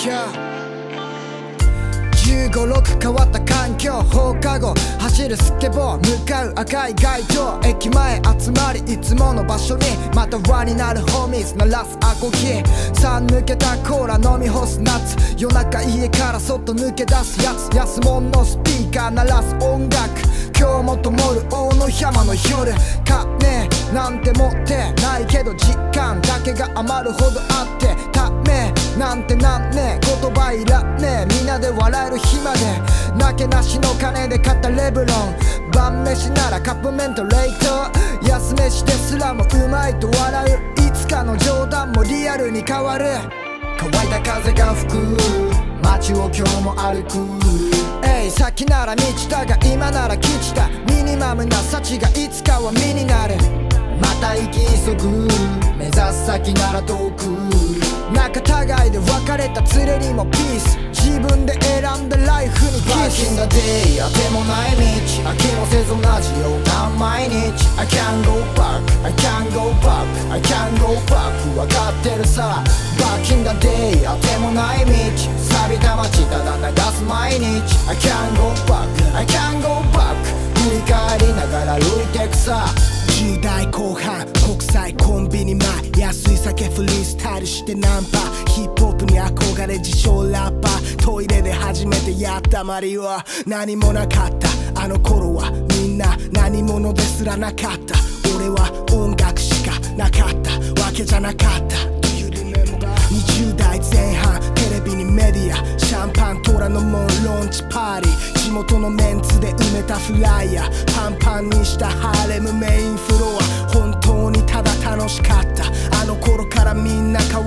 15、6変わった環境放課後走るスケボー向かう赤い街灯駅前集まりいつもの場所にまた輪になるホーミーズ鳴らすアコギ3抜けたコーラ飲み干すナッツ夜中家から外抜け出すやつ安物のスピーカー鳴らす音楽今日も灯る大野山の夜金なんて持ってないけど時間だけが余るほどあってためなんてなんねえ言葉いらねえみんなで笑える日までなけなしの金で買ったレブロン晩飯ならカップ麺と冷凍安飯ですらもうまいと笑ういつかの冗談もリアルに変わる乾いた風が吹く街を今日も歩く先なら道だが今なら基地だミニマムな幸がいつかは身になるまた行き急ぐ目指す先なら遠く仲違いで別れた連れにもピース自分で選んだライフにキス Back in the day あてもない道飽きもせず同じような毎日 I can't go back I can't go back I can't go back 分かってるさ Back in the day あてもない道錆びた街ただ流す毎日 I can't go back I can't go back 振り返りながら歩いてくさ10代後半国際コンビニ前安い酒フリースタイルしてナンパヒップホップに憧れ自称ラッパートイレで初めてやったまりは何もなかったあの頃はみんな何者ですらなかった俺は音楽しかなかったわけじゃなかった20代前半テレビにメディアシャンパン虎の門ロンチパーティー地元のメンツで埋めたフライヤーパンパンにしたハーレムメインフロア本当にただ楽しかったあの頃からみんな変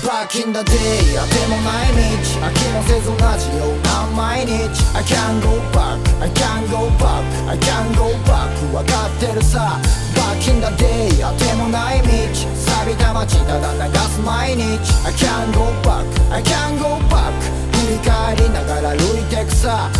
Back in the day あてもない道飽きもせず同じような毎日 I can't go back I can't go back I can't go back 分かってるさ Back in the day あてもない道錆びた街ただ流す毎日 I can't go back I can't go back 振り返りながら歩いてくさ